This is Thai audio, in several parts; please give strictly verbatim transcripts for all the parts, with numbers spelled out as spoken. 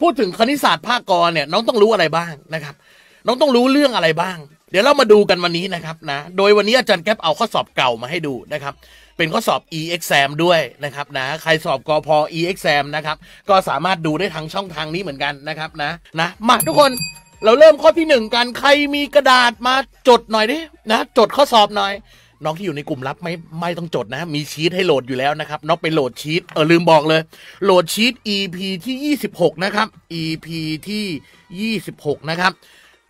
พูดถึงคณิตศาสตร์ภาคกรเนี่ยน้องต้องรู้อะไรบ้างนะครับน้องต้องรู้เรื่องอะไรบ้างเดี๋ยวเรามาดูกันวันนี้นะครับนะโดยวันนี้อาจารย์แก๊ปเอาข้อสอบเก่ามาให้ดูนะครับเป็นข้อสอบ e-exam ด้วยนะครับนะใครสอบกพ e-exam นะครับก็สามารถดูได้ทางช่องทางนี้เหมือนกันนะครับนะนะมาทุกคนเราเริ่มข้อที่หนึ่งกันใครมีกระดาษมาจดหน่อยดินะจดข้อสอบหน่อยน้องที่อยู่ในกลุ่มลับไม่ไม่ต้องจดนะมีชีทให้โหลดอยู่แล้วนะครับน้องไปโหลดชีทเออลืมบอกเลยโหลดชีท ep ที่ยี่สิบหกนะครับ ep ที่ยี่สิบหกนะครับ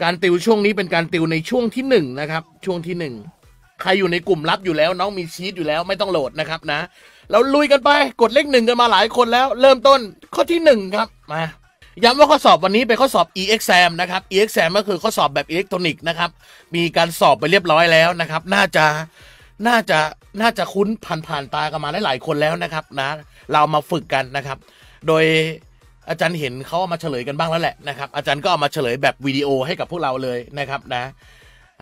การติวช่วงนี้เป็นการติวในช่วงที่หนึ่งนะครับช่วงที่หนึ่งใครอยู่ในกลุ่มลับอยู่แล้วน้องมีชีทอยู่แล้วไม่ต้องโหลดนะครับนะแล้วลุยกันไปกดเลขหนึ่งกันมาหลายคนแล้วเริ่มต้นข้อที่หนึ่งครับมาย้ำว่าข้อสอบวันนี้เป็นข้อสอบ e-exam นะครับ e-exam ก็คือข้อสอบแบบอิเล็กทรอนิกส์นะครับมีการสอบไปเรียบร้อยแล้วนะครับน่าจะน่าจะน่าจะคุ้นผ่านผ่านตากันมาหลายคนแล้วนะครับนะเรามาฝึกกันนะครับโดยอาจารย์เห็นเขาเอามาเฉลยกันบ้างแล้วแหละนะครับอาจารย์ก็เอามาเฉลยแบบวิดีโอให้กับพวกเราเลยนะครับนะ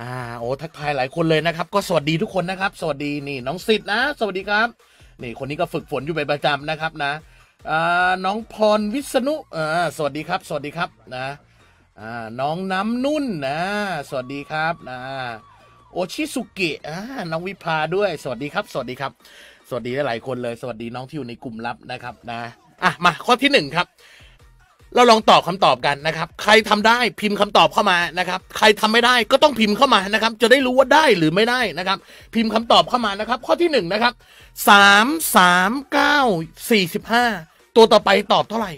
อ่าโอ้ทักทายหลายคนเลยนะครับก็สวัสดีทุกคนนะครับสวัสดีนี่น้องสิทธิ์นะสวัสดีครับนี่คนนี้ก็ฝึกฝนอยู่เป็นประจำนะครับนะน้องพรวิษณุสวัสดีครับสวัสดีครับนะน้องน้ำนุ่นนะสวัสดีครับนะโอชิสุเกะน้องวิภาด้วยสวัสดีครับสวัสดีครับสวัสดีหลายคนเลยสวัสดีน้องที่อยู่ในกลุ่มลับนะครับนะอ่ะมาข้อที่หนึ่งครับเราลองตอบคำตอบกันนะครับใครทำได้พิมพ์คำตอบเข้ามานะครับใครทำไม่ได้ก็ต้องพิมพ์เข้ามานะครับจะได้รู้ว่าได้หรือไม่ได้นะครับพิมพ์คำตอบเข้ามานะครับข้อที่หนึ่งนะครับสามสามเก้าสี่สิบห้าตัวต่อไปตอบเท่าไหร่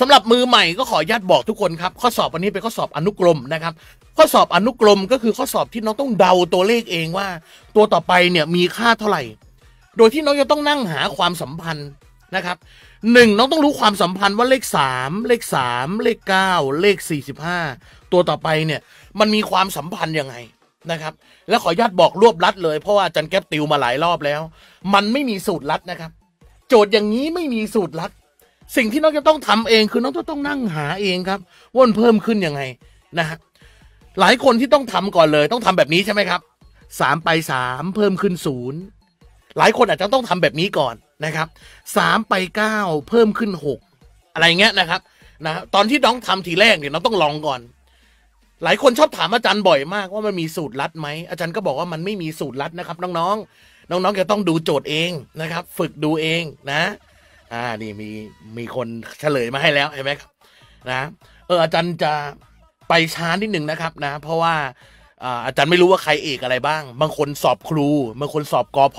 สำหรับมือใหม่ก็ขออนุญาตบอกทุกคนครับข้อสอบวันนี้เป็นข้อสอบอนุกรมนะครับข้อสอบอนุกรมก็คือข้อสอบที่น้องต้องเดาตัวเลขเองว่าตัวต่อไปเนี่ยมีค่าเท่าไหร่โดยที่น้องจะต้องนั่งหาความสัมพันธ์นะครับหนึ่งน้องต้องรู้ความสัมพันธ์ว่าเลขสามเลขสามเลขเก้าเลขสี่สิบห้าตัวต่อไปเนี่ยมันมีความสัมพันธ์ยังไงนะครับและขออนุญาตบอกรวบลัดเลยเพราะว่าอาจารย์แก๊ปติวมาหลายรอบแล้วมันไม่มีสูตรลัดนะครับโจทย์อย่างนี้ไม่มีสูตรลัดสิ่งที่น้องจะต้องทำเองคือน้องจะต้องนั่งหาเองครับว่ามันเพิ่มขึ้นยังไงนะฮะหลายคนที่ต้องทำก่อนเลยต้องทำแบบนี้ใช่ไหมครับสามไปสามเพิ่มขึ้นศูนย์หลายคนอาจจะต้องทำแบบนี้ก่อนนะครับสามไปเก้าเพิ่มขึ้นหกอะไรเงี้ยนะครับนะตอนที่น้องทำทีแรกเนี่ยน้องต้องลองก่อนหลายคนชอบถามอาจารย์บ่อยมากว่ามันมีสูตรลัดไหมอาจารย์ก็บอกว่ามันไม่มีสูตรลัดนะครับน้องๆน้องๆจะต้องดูโจทย์เองนะครับฝึกดูเองนะอ่านี่มีมีคนเฉลยมาให้แล้วเห็นไหมครับนะเอออาจารย์จะไปช้านิดหนึ่งนะครับนะเพราะว่าอาจารย์ไม่รู้ว่าใครเอกอะไรบ้างบางคนสอบครูบางคนสอบกพ.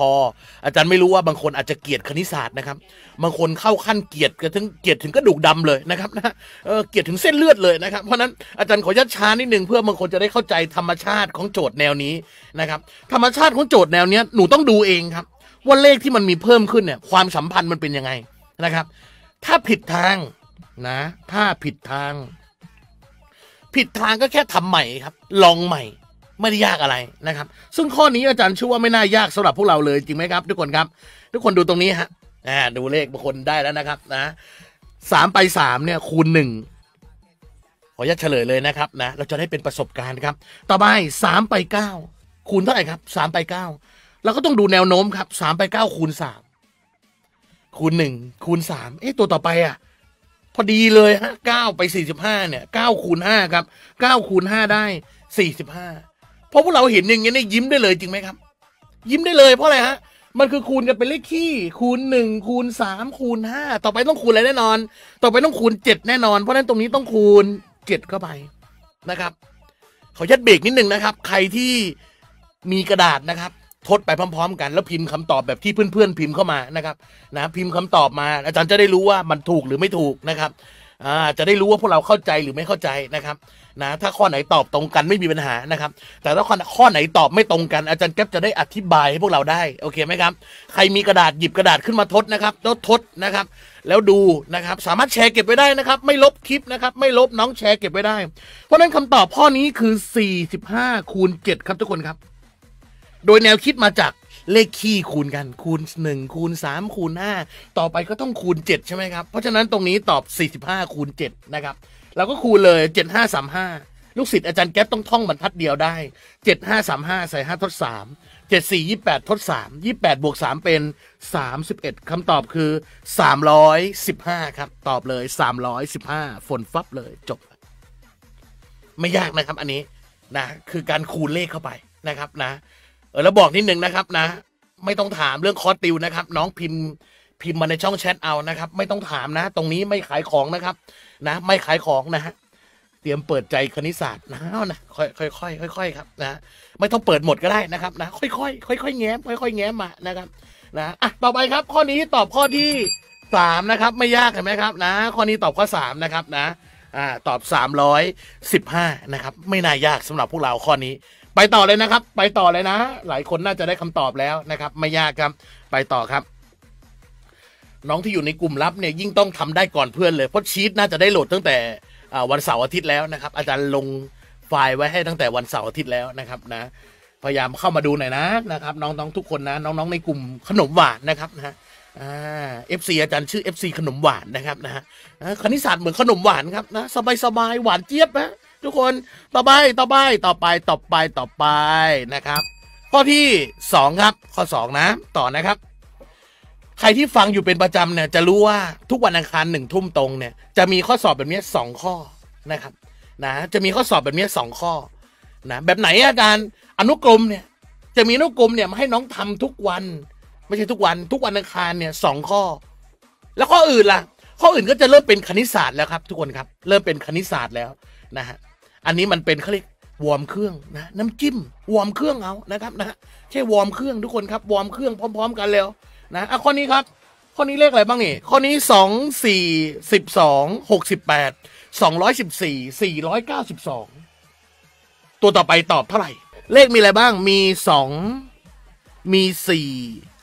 อาจารย์ไม่รู้ว่าบางคนอาจจะเกลียดคณิตศาสตร์นะครับบางคนเข้าขั้นเกลียดกระทั่งเกลียดถึงกระดูกดำเลยนะครับนะเออเกลียดถึงเส้นเลือดเลยนะครับเพราะฉะนั้นอาจารย์ขอยัดช้านิดนึงเพื่อบางคนจะได้เข้าใจธรรมชาติของโจทย์แนวนี้นะครับธรรมชาติของโจทย์แนวเนี้ยหนูต้องดูเองครับว่าเลขที่มันมีเพิ่มขึ้นเนี่ยความสัมพันธ์มันเป็นยังไงนะครับถ้าผิดทางนะถ้าผิดทางผิดทางก็แค่ทำใหม่ครับลองใหม่ไม่ได้ยากอะไรนะครับซึ่งข้อนี้อาจารย์เชื่อว่าไม่น่ายากสำหรับพวกเราเลยจริงไหมครับทุกคนครับทุกคนดูตรงนี้ฮะอ่าดูเลขบางคนได้แล้วนะครับนะสามไปสามเนี่ยคูณหนึ่งขออนุญาตเฉลยเลยนะครับนะเราจะได้เป็นประสบการณ์ครับต่อไปสามไปเก้าคูณเท่าไหร่ครับสามไปเก้าเราก็ต้องดูแนวโน้มครับสามไปเก้าคูณสามคูณหนึ่งคูณสามเอ๊ะตัวต่อไปอ่ะพอดีเลยฮะเก้าไปสี่สิบห้าเนี่ยเก้าคูณห้าครับเก้าคูณห้าได้สี่สิบห้าเพราะพวกเราเห็นอย่างเงี้ยเนี่ยยิ้มได้เลยจริงไหมครับยิ้มได้เลยเพราะอะไรฮะมันคือคูณกันเป็นเลขขี้คูณหนึ่งคูณสามคูณห้าต่อไปต้องคูณอะไรแน่นอนต่อไปต้องคูณเจ็ดแน่นอนเพราะฉะนั้นตรงนี้ต้องคูณเจ็ดเข้าไปนะครับขอยัดเบรกนิดนึงนะครับใครที่มีกระดาษนะครับทดไปพร้อมๆกันแล้วพิมพ์คำตอบแบบที่เพื่อนๆพิมพ์เข้ามานะครับนะพิมพ์คำตอบมาอาจารย์จะได้รู้ว่ามันถูกหรือไม่ถูกนะครับอ่าจะได้รู้ว่าพวกเราเข้าใจหรือไม่เข้าใจนะครับนะถ้าข้อไหนตอบตรงกันไม่มีปัญหานะครับแต่ถ้าข้อข้อไหนตอบไม่ตรงกันอาจารย์แก๊ปจะได้อธิบายให้พวกเราได้โอเคไหมครับใครมีกระดาษหยิบกระดาษขึ้นมาทดนะครับแล้วทดนะครับแล้วดูนะครับสามารถแชร์เก็บไว้ได้นะครับไม่ลบคลิปนะครับไม่ลบน้องแชร์เก็บไว้ได้เพราะฉะนั้นคำตอบข้อนี้คือสี่สิบห้าคูณเจ็ดครับทุกคนครับโดยแนวคิดมาจากเลขขี้คูณกันคูณหนึ่งคูณสามคูณห้าต่อไปก็ต้องคูณเจ็ดใช่ไหมครับเพราะฉะนั้นตรงนี้ตอบสี่สิบห้าคูณเจ็ดนะครับเราก็คูณเลยเจ็ดห้าสามห้าลูกศิษย์อาจารย์แก๊ปต้องท่องบรรทัดเดียวได้เจ็ดห้าสามห้าใส่ห้าทดสาม เจ็ดสี่ยี่สิบแปดทดสาม ยี่สิบแปดบวกสามเป็นสามสิบเอ็ดคำตอบคือสามร้อยสิบห้าครับตอบเลยสามร้อยสิบห้าฝนฟับเลยจบไม่ยากนะครับอันนี้นะคือการคูณเลขเข้าไปนะครับนะเออแล้วบอกนิดนึงนะครับนะไม่ต้องถามเรื่องคอร์สติวนะครับน้องพิมพ์พิมพ์มาในช่องแชทเอานะครับไม่ต้องถามนะตรงนี้ไม่ขายของนะครับนะไม่ขายของนะฮะเตรียมเปิดใจคณิตศาสตร์นะนะค่อยค่อยค่อยค่อยครับนะไม่ต้องเปิดหมดก็ได้นะครับนะค่อยค่อยค่อยค่อยแง้มค่อยค่อยแง้มมานะครับนะอ่ะต่อไปครับข้อนี้ตอบข้อที่สามนะครับไม่ยากเห็นไหมครับนะข้อนี้ตอบข้อสามนะครับนะอ่าตอบสามร้อยสิบห้านะครับไม่น่ายากสำหรับพวกเราข้อนี้ไปต่อเลยนะครับไปต่อเลยนะหลายคนน่าจะได้คำตอบแล้วนะครับไม่ยากครับไปต่อครับน้องที่อยู่ในกลุ่มลับเนี่ยยิ่งต้องทำได้ก่อนเพื่อนเลยเพราะชีทน่าจะได้โหลดตั้งแต่วันเสาร์อาทิตย์แล้วนะครับอาจารย์ลงไฟล์ไว้ให้ตั้งแต่วันเสาร์อาทิตย์แล้วนะครับนะพยายามเข้ามาดูหน่อยนะนะครับน้องๆทุกคนนะน้องๆในกลุ่มขนมหวานนะครับนะอ่า เอฟ ซี อาจารย์ชื่อ เอฟ ซี ขนมหวานนะครับนะฮะคณิตศาสตร์เหมือนขนมหวานครับนะสบายๆหวานเจี๊ยบนะทุกคนต่อไปต่อไปต่อไปต่อไปต่อไปนะครับข้อที่สองครับข้อสองนะต่อนะครับใครที่ฟังอยู่เป็นประจำเนี่ยจะรู้ว่าทุกวันอังคารหนึ่งทุ่มตรงเนี่ยจะมีข้อสอบแบบนี้สองข้อนะครับนะจะมีข้อสอบแบบนี้สองข้อนะแบบไหนอาจารย์อนุกรมเนี่ยจะมีอนุกรมเนี่ยมาให้น้องทำทุกวันไม่ใช่ทุกวันทุกวันอังคารเนี่ยสองข้อแล้วข้ออื่นล่ะข้ออื่นก็จะเริ่มเป็นคณิตศาสตร์แล้วครับทุกคนครับเริ่มเป็นคณิตศาสตร์แล้วนะฮะอันนี้มันเป็นเขาเรียกวอร์มเครื่องนะน้ำจิ้มวอร์มเครื่องเอานะครับนะใช่วอร์มเครื่องทุกคนครับวอร์มเครื่องพร้อมๆกันแล้วนะอ่ะข้อนี้ครับข้อนี้เลขอะไรบ้างนี่ข้อนี้สองสี่สิบสองหกสิบแปดสองร้อยสิบสี่สี่ร้อยเก้าสิบสองตัวต่อไปตอบเท่าไหร่เลขมีอะไรบ้างมีสองมีสี่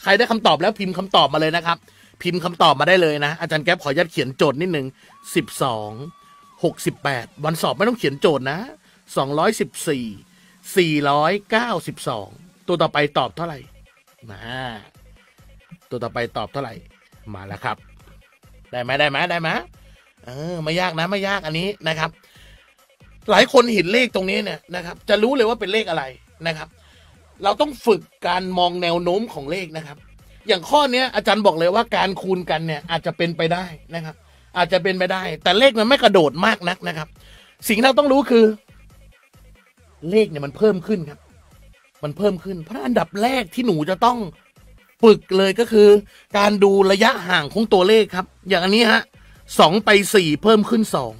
ใครได้คำตอบแล้วพิมพ์คำตอบมาเลยนะครับพิมพ์คำตอบมาได้เลยนะอาจารย์แก๊ปขออนุญาตเขียนโจทย์นิดหนึ่งสิบสองหกสิบแปดวันสอบไม่ต้องเขียนโจทย์นะสองร้อยสิบสี่สี่ร้อยเก้าสิบสองตัวต่อไปตอบเท่าไหร่มาตัวต่อไปตอบเท่าไหร่มาแล้วครับได้ไหมได้ไหมได้ไหมเออไม่ยากนะไม่ยากอันนี้นะครับหลายคนเห็นเลขตรงนี้เนี่ยนะครับจะรู้เลยว่าเป็นเลขอะไรนะครับเราต้องฝึกการมองแนวโน้มของเลขนะครับอย่างข้อเนี้ยอาจารย์บอกเลยว่าการคูณกันเนี่ยอาจจะเป็นไปได้นะครับอาจจะเป็นไปได้แต่เลขมันไม่กระโดดมากนักนะครับสิ่งที่เราต้องรู้คือเลขเนี่ยมันเพิ่มขึ้นครับมันเพิ่มขึ้นเพราะอันดับแรกที่หนูจะต้องฝึกเลยก็คือการดูระยะห่างของตัวเลขครับอย่างอันนี้ฮะสองไปสี่เพิ่มขึ้นสอง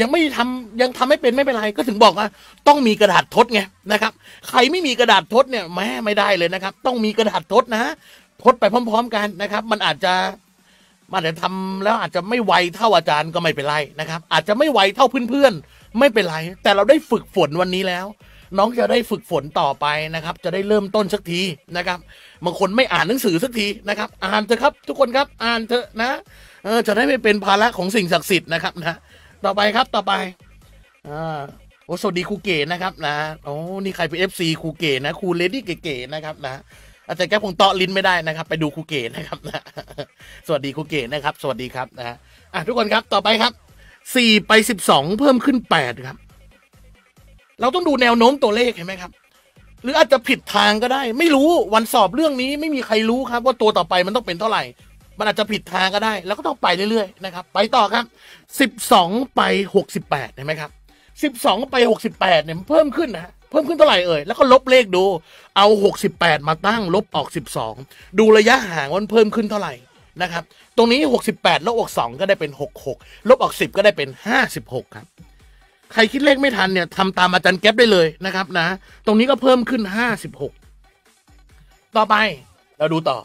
ยังไม่ทำยังทำไม่เป็นไม่เป็นไรก็ถึงบอกว่าต้องมีกระดาษทดไงนะครับใครไม่มีกระดาษทดเนี่ยแม่ไม่ได้เลยนะครับต้องมีกระดาษทดนะทดไปพร้อมๆกันนะครับมันอาจจะมันอาจจะทำแล้วอาจจะไม่ไวเท่าอาจารย์ก็ไม่เป็นไรนะครับอาจจะไม่ไวเท่าเพื่อนๆไม่เป็นไรแต่เราได้ฝึกฝนวันนี้แล้วน้องจะได้ฝึกฝนต่อไปนะครับจะได้เริ่มต้นสักทีนะครับบางคนไม่อ่านหนังสือสักทีนะครับอ่านเถอะครับทุกคนครับอ่านเถอะนะเออจะได้ไม่เป็นภาระของสิ่งศักดิ์สิทธิ์นะครับนะต่อไปครับต่อไปอ่าโอ้สวัสดีครูเก๋นะครับนะโอ้นี่ใครเป็น เอฟ ซี ครูเก๋นะครูเลดี้เก๋ๆนะครับนะอาจารย์แก้วคงเตาะลิ้นไม่ได้นะครับไปดูครูเก๋นะครับนะสวัสดีครูเก๋นะครับสวัสดีครับนะอ่ะทุกคนครับต่อไปครับสี่ไปสิบสองเพิ่มขึ้นแปดครับเราต้องดูแนวโน้มตัวเลขเห็นไหมครับหรืออาจจะผิดทางก็ได้ไม่รู้วันสอบเรื่องนี้ไม่มีใครรู้ครับว่าตัวต่อไปมันต้องเป็นเท่าไหร่มันอาจจะผิดทางก็ได้แล้วก็ต้องไปเรื่อยๆนะครับไปต่อครับสิบสองไปหกสิบแปดเห็นไหมครับสิบสองไปหกสิบแปดเนี่ยเพิ่มขึ้นนะเพิ่มขึ้นเท่าไหร่เอ่ยแล้วก็ลบเลขดูเอาหกสิบแปดมาตั้งลบออกสิบสองดูระยะห่างมันเพิ่มขึ้นเท่าไหร่นะครับตรงนี้หกสิบแปดลบออกสองก็ได้เป็นหกสิบหกลบออกสิบก็ได้เป็นห้าสิบหกครับใครคิดเลขไม่ทันเนี่ยทำตามอาจารย์แก๊ปได้เลยนะครับนะตรงนี้ก็เพิ่มขึ้นห้าสิบหกต่อไปเราดูต่อ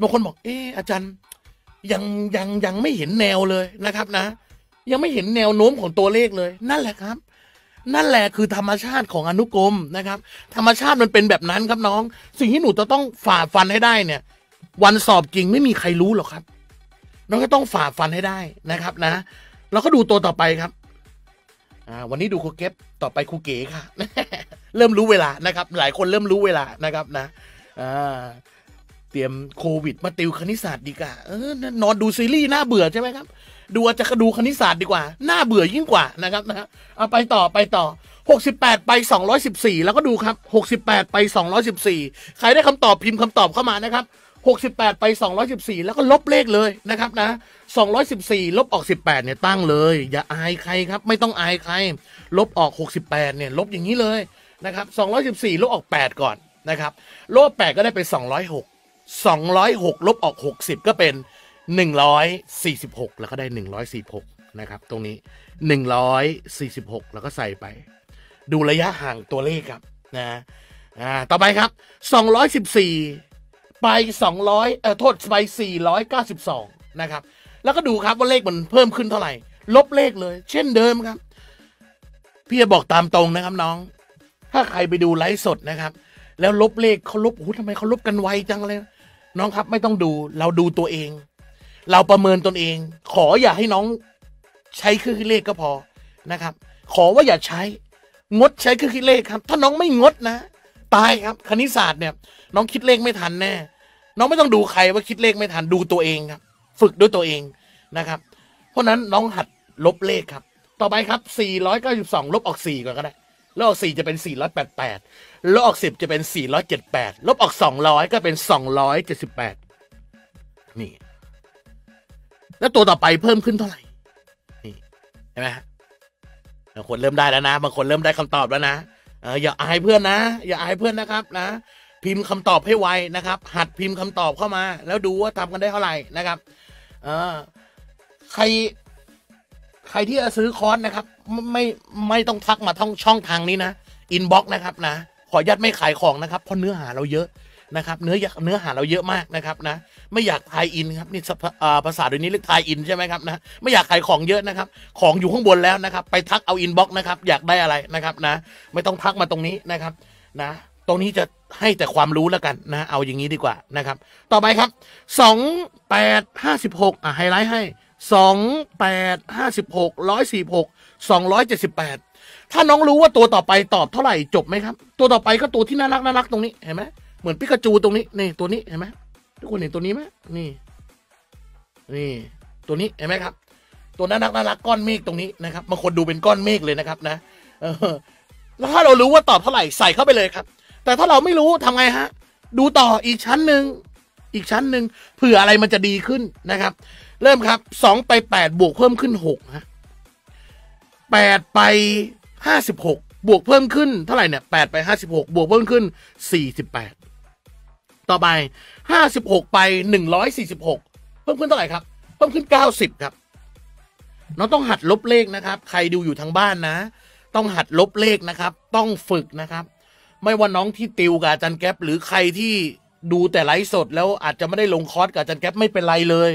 บางคนบอกเอออาจารย์ยังยังยังไม่เห็นแนวเลยนะครับนะยังไม่เห็นแนวโน้มของตัวเลขเลยนั่นแหละครับนั่นแหละคือธรรมชาติของอนุกรมนะครับธรรมชาติมันเป็นแบบนั้นครับน้องสิ่งที่หนูจะต้องฝ่าฟันให้ได้เนี่ยวันสอบจริงไม่มีใครรู้หรอกครับน้องก็ต้องฝ่าฟันให้ได้นะครับนะเราก็ดูตัวต่อไปครับวันนี้ดูครูเก็บต่อไปครูเก๋ค่ะเริ่มรู้เวลานะครับหลายคนเริ่มรู้เวลานะครับนะเตรียมโควิดมาติวคณิตศาสตร์ดีกว่าเออนอนดูซีรีส์น่าเบื่อใช่ไหมครับดูจะดูคณิตศาสตร์ดีกว่าน่าเบื่อยิ่งกว่านะครับนะเอาไปต่อไปต่อ หกสิบแปดไปสองร้อยสิบสี่แล้วก็ดูครับหกสิบแปดไปสองร้อยสิบสี่ใครได้คำตอบพิมพ์คำตอบเข้ามานะครับหกสิบแปดไปสองร้อยสิบสี่แล้วก็ลบเลขเลยนะครับนะสองร้อยสิบสี่ลบออกสิบแปดเนี่ยตั้งเลยอย่าอายใครครับไม่ต้องอายใครลบออกหกสิบแปดเนี่ยลบอย่างนี้เลยนะครับสองร้อยสิบสี่ลบออกแปดก่อนนะครับลบแปดก็ได้เป็นสองร้อยหก สองร้อยหกลบออกหกสิบก็เป็นหนึ่งร้อยสี่สิบหกแล้วก็ได้หนึ่งร้อยสี่สิบหกนะครับตรงนี้หนึ่งร้อยสี่สิบหกแล้วก็ใส่ไปดูระยะห่างตัวเลขครับนะอ่าต่อไปครับสองร้อยสิบสี่ไปสองร้อยเอ่อโทษไปสี่ร้อยเก้าสิบสองนะครับแล้วก็ดูครับว่าเลขมันเพิ่มขึ้นเท่าไหร่ลบเลขเลยเช่นเดิมครับพี่จะบอกตามตรงนะครับน้องถ้าใครไปดูไลฟ์สดนะครับแล้วลบเลขเขาลบหูทำไมเขาลบกันไวจังเลยน้องครับไม่ต้องดูเราดูตัวเองเราประเมินตนเองขออย่าให้น้องใช้เครื่องคิดเลขก็พอนะครับขอว่าอย่าใช้งดใช้เครื่องคิดเลขครับถ้าน้องไม่งดนะตายครับคณิตศาสตร์เนี่ยน้องคิดเลขไม่ทันแน่น้องไม่ต้องดูใครว่าคิดเลขไม่ทันดูตัวเองครับฝึกด้วยตัวเองนะครับเพราะนั้นน้องหัดลบเลขครับต่อไปครับสี่ร้อยเก้าสิบสองลบออกสี่ก่อนก็ได้ลบออกสี่จะเป็นสี่ร้อยแปดสิบแปดลบออกสิบจะเป็นสี่ร้อยเจ็ดสิบแปดลบออกสองร้อยก็เป็นสองร้อยเจ็ดสิบแปดนี่แล้วตัวต่อไปเพิ่มขึ้นเท่าไหร่นี่เห็นไหมบางคนเริ่มได้แล้วนะบางคนเริ่มได้คำตอบแล้วนะเอออย่าอายเพื่อนนะอย่าอายเพื่อนนะครับนะพิมพ์คำตอบให้ไวนะครับหัดพิมพ์คำตอบเข้ามาแล้วดูว่าทำกันได้เท่าไหร่นะครับเออใครใครที่จะซื้อคอร์สนะครับไม่ไม่ต้องทักมาท่องช่องทางนี้นะอินบ็อกซ์นะครับนะขอยัดไม่ขายของนะครับเพราะเนื้อหาเราเยอะนะครับเนื้อเนื้อหาเราเยอะมากนะครับนะไม่อยากทายอินครับนี่ภาษาโดยนี้เรียกทายอินใช่ไหมครับนะไม่อยากขายของเยอะนะครับของอยู่ข้างบนแล้วนะครับไปทักเอาอินบ็อกซ์นะครับอยากได้อะไรนะครับนะไม่ต้องทักมาตรงนี้นะครับนะตรงนี้จะให้แต่ความรู้แล้วกันนะเอาอย่างนี้ดีกว่านะครับต่อไปครับสองแปดห้าสิบหกอ่ะไฮไลท์ให้สองแปดห้าสิบหกร้อยสี่หกสองร้อยเจ็ดสิบแปดถ้าน้องรู้ว่าตัวต่อไปตอบเท่าไหร่จบไหมครับตัวต่อไปก็ตัวที่น่ารักน่ารักตรงนี้เห็นไหมเหมือนปิกาจูตรงนี้นี่ตัวนี้เห็นไหมทุกคนเห็นตัวนี้ไหมนี่นี่ตัวนี้เห็นไหมครับตัวน่ารักน่ารักก้อนเมฆตรงนี้นะครับบางคนดูเป็นก้อนเมฆเลยนะครับนะเออแล้วถ้าเรารู้ว่าตอบเท่าไหร่ใส่เข้าไปเลยครับแต่ถ้าเราไม่รู้ทำไงฮะดูต่ออีกชั้นหนึ่งอีกชั้นหนึ่งเผื่ออะไรมันจะดีขึ้นนะครับเริ่มครับสองไปแปดบวกเพิ่มขึ้นหกฮะแปดไปห้าสิบหกบวกเพิ่มขึ้นเท่าไหร่เนี่ยแปดไปห้าสิบหกบวกเพิ่มขึ้นสี่สิบแปดต่อไปห้าสิบหกไปหนึ่งร้อยสี่สิบหกเพิ่มขึ้นเท่าไหร่ครับเพิ่มขึ้นเก้าสิบครับน้องต้องหัดลบเลขนะครับใครดูอยู่ทางบ้านนะต้องหัดลบเลขนะครับต้องฝึกนะครับไม่ว่าน้องที่ติวกับอาจารย์แก๊ปหรือใครที่ดูแต่ไลฟ์สดแล้วอาจจะไม่ได้ลงคอร์สกับอาจารย์แก๊ปไม่เป็นไรเลย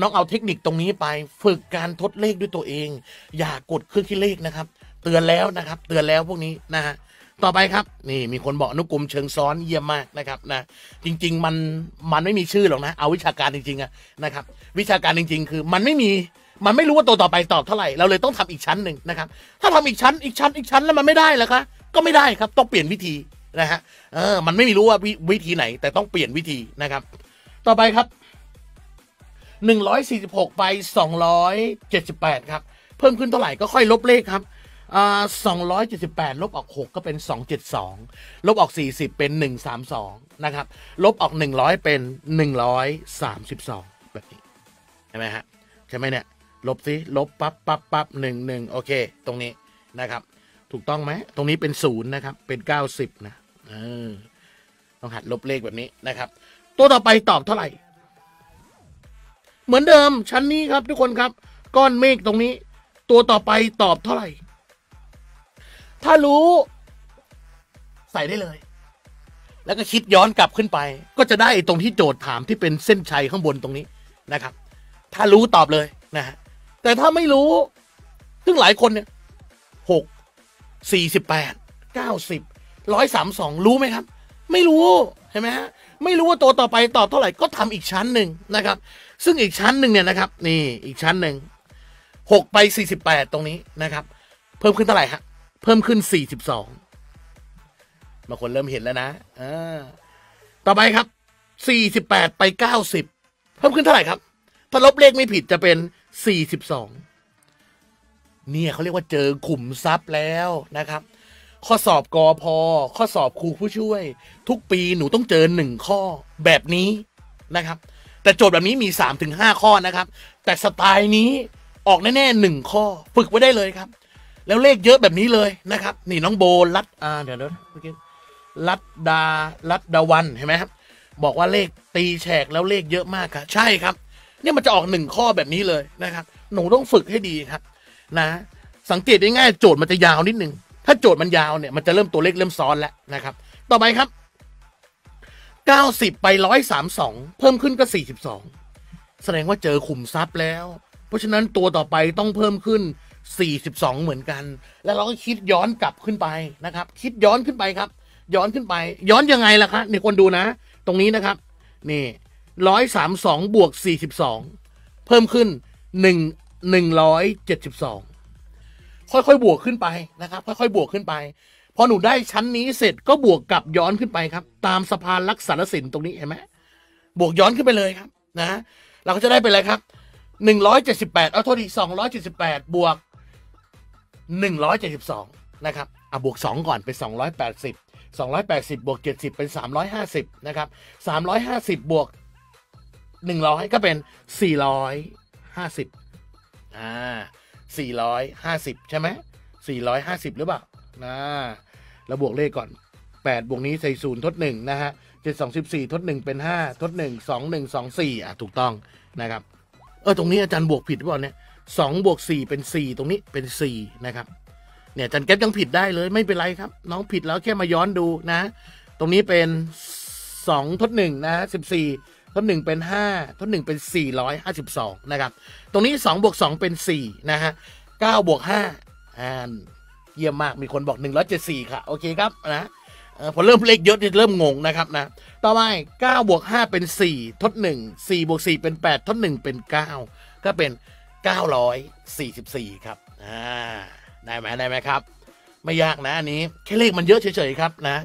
น้องเอาเทคนิคตรงนี้ไปฝึกการทดเลขด้วยตัวเองอย่ากดเครื่องคิดเลขนะครับเตือนแล้วนะครับเตือนแล้วพวกนี้นะฮะต่อไปครับนี่มีคนบอกอนุกรมเชิงซ้อนเยี่ยมมากนะครับนะจริงๆมันมันไม่มีชื่อหรอกนะเอาวิชาการจริงๆอะนะครับวิชาการจริงๆคือมันไม่มีมันไม่รู้ว่าตัวต่อไปตอบเท่าไหร่เราเลยต้องทำอีกชั้นหนึ่งนะครับถ้าทำอีกชั้นอีกชั้นอีกชั้นแล้วมันไม่ได้เหรอคะก็ไม่ได้ครับต้องเปลี่ยนวิธีนะฮะเออมันไม่มีรู้ว่าวิธีไหนแต่ต้องเปลี่ยนวิธีนะครับต่อไปครับหนึ่งร้อยสี่สิบหกไปสองร้อยเจ็ดสิบแปดครับเพิ่มขึ้นเท่าไหร่ก็ค่อยลบเลขครับอ่าสองร้อยเจ็ดสิบแปดลบออกหกก็เป็นสองร้อยเจ็ดสิบสองลบออกสี่สิบเป็นหนึ่งร้อยสามสิบสองนะครับลบออกหนึ่งร้อยเป็นหนึ่งร้อยสามสิบสองแบบนี้ใช่ไหมฮะใช่ไหมเนี่ยลบสิลบปั๊บปั๊บปั๊บหนึ่งหนึ่งโอเคตรงนี้นะครับถูกต้องไหมตรงนี้เป็นศูนย์นะครับเป็นเก้าสิบนะเออต้องหัดลบเลขแบบนี้นะครับตัวต่อไปตอบเท่าไหร่เหมือนเดิมชั้นนี้ครับทุกคนครับก้อนเมฆตรงนี้ตัวต่อไปตอบเท่าไหร่ถ้ารู้ใส่ได้เลยแล้วก็คิดย้อนกลับขึ้นไปก็จะได้ตรงที่โจทย์ถามที่เป็นเส้นชัยข้างบนตรงนี้นะครับถ้ารู้ตอบเลยนะฮะแต่ถ้าไม่รู้ซึ่งหลายคนเนี่ยหกสี่สิบแปดเก้าสิบร้อยสามสองรู้ไหมครับไม่รู้เห็นไหมฮะไม่รู้ว่าตัวต่อไปตอบเท่าไหร่ก็ทำอีกชั้นหนึ่งนะครับซึ่งอีกชั้นหนึ่งเนี่ยนะครับนี่อีกชั้นหนึ่งหกไปสี่สิบแปดตรงนี้นะครับเพิ่มขึ้นเท่าไหร่ฮะเพิ่มขึ้นสี่สิบสองบางคนเริ่มเห็นแล้วนะอ่าต่อไปครับสี่สิบแปดไปเก้าสิบเพิ่มขึ้นเท่าไหร่ครับถ้าลบเลขไม่ผิดจะเป็นสี่สิบสองเนี่ยเขาเรียกว่าเจอขุมทรัพย์แล้วนะครับ ข้อสอบกอพอข้อสอบครูผู้ช่วยทุกปีหนูต้องเจอหนึ่งข้อแบบนี้นะครับแต่โจทย์แบบนี้มี สามถึงห้า ข้อนะครับแต่สไตล์นี้ออกแน่ๆหนึ่งข้อฝึกไว้ได้เลยครับแล้วเลขเยอะแบบนี้เลยนะครับนี่น้องโบลัดอ่าเดี๋ยวเดี๋ยวเมื่อกี้ลัดดาลัดดาวันเห็นไหมครับบอกว่าเลขตีแฉกแล้วเลขเยอะมากครับใช่ครับเนี่ยมันจะออกหนึ่งข้อแบบนี้เลยนะครับหนูต้องฝึกให้ดีครับนะสังเกตได้ง่ายโจทย์มันจะยาวนิดนึงถ้าโจทย์มันยาวเนี่ยมันจะเริ่มตัวเลขเริ่มซ้อนแล้วนะครับต่อไปครับเก้าสิบไปหนึ่งร้อยสามสิบสองเพิ่มขึ้นก็สี่สิบสองแสดงว่าเจอขุมทรัพย์แล้วเพราะฉะนั้นตัวต่อไปต้องเพิ่มขึ้นสี่สิบสองเหมือนกันแล้วเราก็คิดย้อนกลับขึ้นไปนะครับคิดย้อนขึ้นไปครับย้อนขึ้นไปย้อนยังไงล่ะคะนี่คนดูนะตรงนี้นะครับนี่หนึ่งร้อยสามสิบสองบวกสี่สิบสองเพิ่มขึ้นหนึ่งร้อยเจ็ดสิบสองค่อยๆบวกขึ้นไปนะครับค่อยๆบวกขึ้นไปพอหนูได้ชั้นนี้เสร็จก็บวกกลับย้อนขึ้นไปครับตามสะพานลักษณศิลป์ตรงนี้เห็นไหมบวกย้อนขึ้นไปเลยครับนะเราก็จะได้เป็นอะไรครับหนึ่งร้อยเจ็ดสิบแปดเอาโทษทีสองร้อยเจ็ดสิบแปดบวกหนึ่งร้อยเจ็ดสิบสองนะครับอ่ะบวกสองก่อนเป็นสองร้อยแปดสิบสองร้อยแปดสิบบวกเจ็ดสิบเป็นสามร้อยห้าสิบนะครับสามร้อยห้าสิบบวกหนึ่งร้อยก็เป็นสี่ร้อยห้าสิบอ่าสี่ร้อยห้าสิบใช่ไหมสี่ร้อยห้าสิบหรือเปล่านะเราบวกเลขก่อนแปดบวกนี้ใส่ศูนย์ทดหนึ่งนะฮะเจ็ดสอง สิบสี่ทดหนึ่งเป็นห้าทดหนึ่ง สอง หนึ่ง สอง สี่อ่ะถูกต้องนะครับเออตรงนี้อาจารย์บวกผิดหรือเปล่าเนี่ยสองบวกสี่เป็นสี่ตรงนี้เป็นสี่นะครับเนี่ยอาจารย์แก๊ปยังผิดได้เลยไม่เป็นไรครับน้องผิดแล้วแค่มาย้อนดูนะตรงนี้เป็นสองทดหนึ่งนะสิบสี่ทดหนึ่งเป็นห้าทดหนึ่งเป็นสี่ร้อยห้าสิบสองนะครับตรงนี้สองบวกสองเป็นสี่นะฮะเก้าบวกห้าอ่าเยี่ยมมากมีคนบอกหนึ่งร้อยเจ็ดสิบสี่ค่ะโอเคครับนะพอเริ่มเลขเยอะจะเริ่มงงนะครับนะต่อไปเก้าบวกห้าเป็นสี่ทดหนึ่ง สี่บวกสี่เป็นแปดทดหนึ่งเป็นเก้าก็เป็นเก้าร้อยสี่สิบสี่ครับอ่าได้ไหมได้ไหมครับไม่ยากนะอันนี้แค่เลขมันเยอะเฉยๆครับนะ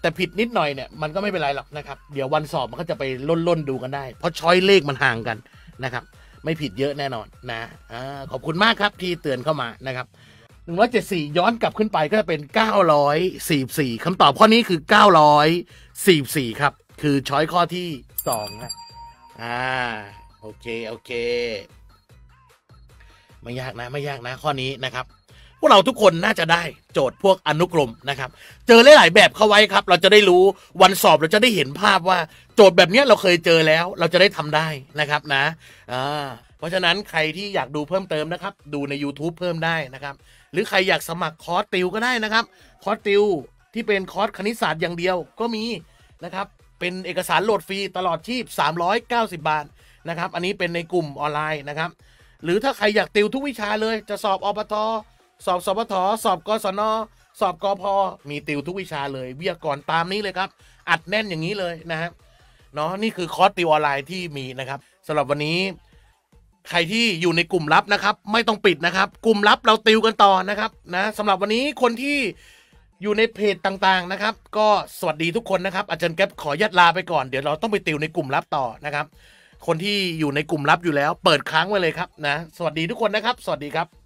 แต่ผิดนิดหน่อยเนี่ยมันก็ไม่เป็นไรหรอกนะครับเดี๋ยววันสอบมันก็จะไปล่นๆดูกันได้เพราะช้อยเลขมันห่างกันนะครับไม่ผิดเยอะแน่นอนนะอ่าขอบคุณมากครับที่เตือนเข้ามานะครับหนึ่งร้อยเจ็ดสิบสี่ย้อนกลับขึ้นไปก็จะเป็นเก้าร้อยสี่สิบสี่คำตอบข้อนี้คือเก้าร้อยสี่สิบสี่ครับคือช้อยข้อที่สองนะอ่าโอเคโอเคไม่ยากนะไม่ยากนะข้อนี้นะครับพวกเราทุกคนน่าจะได้โจทย์พวกอนุกรมนะครับเจอหลายๆแบบเข้าไว้ครับเราจะได้รู้วันสอบเราจะได้เห็นภาพว่าโจทย์แบบนี้เราเคยเจอแล้วเราจะได้ทำได้นะครับนะอ่าเพราะฉะนั้นใครที่อยากดูเพิ่มเติมนะครับดูใน YouTube เพิ่มได้นะครับหรือใครอยากสมัครคอร์สติวก็ได้นะครับคอร์สติวที่เป็นคอร์สคณิตศาสตร์อย่างเดียวก็มีนะครับเป็นเอกสารโหลดฟรีตลอดชีพสามร้อยเก้าสิบบาทนะครับอันนี้เป็นในกลุ่มออนไลน์นะครับหรือถ้าใครอยากติวทุกวิชาเลยจะสอบอปทสอบสปทสอบกศนสอบกพมีติวทุกวิชาเลยวิทยากรตามนี้เลยครับอัดแน่นอย่างนี้เลยนะฮะเนาะนี่คือคอร์สติวออนไลน์ที่มีนะครับสำหรับวันนี้ใครที่อยู่ในกลุ่มลับนะครับไม่ต้องปิดนะครับกลุ่มลับเราติวกันต่อนะครับนะสำหรับวันนี้คนที่อยู่ในเพจต่างๆนะครับก็สวัสดีทุกคนนะครับอาจารย์แก๊ปขอยัดลาไปก่อนเดี๋ยวเราต้องไปติวในกลุ่มลับต่อนะครับคนที่อยู่ในกลุ่มลับอยู่แล้วเปิดค้างไว้เลยครับนะสวัสดีทุกคนนะครับสวัสดีครับ